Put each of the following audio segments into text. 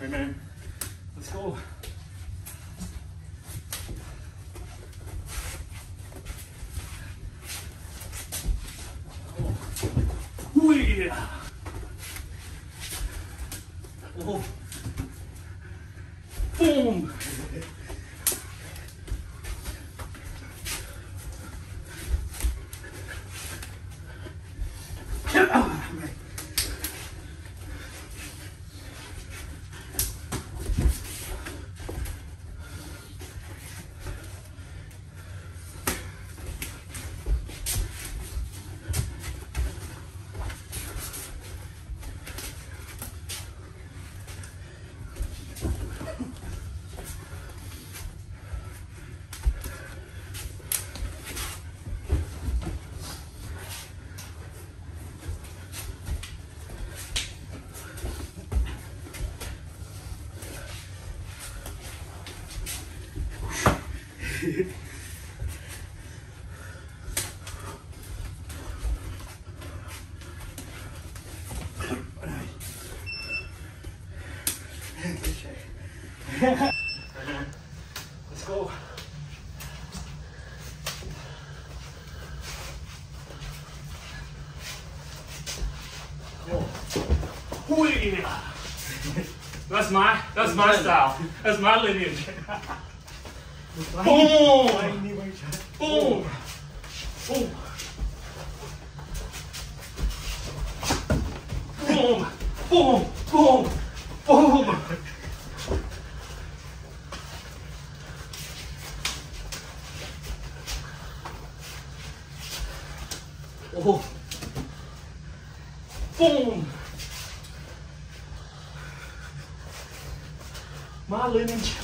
Hey man, let's go. Oh, yeah. Oh. Boom. Let's go. Oh. Yeah. That's my style. That's my lineage. Boom! Boom! Boom! Boom! Boom! Boom! Boom! Oh! Boom! My lineage.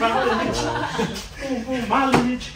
My lineage. Boom, boom, my lineage.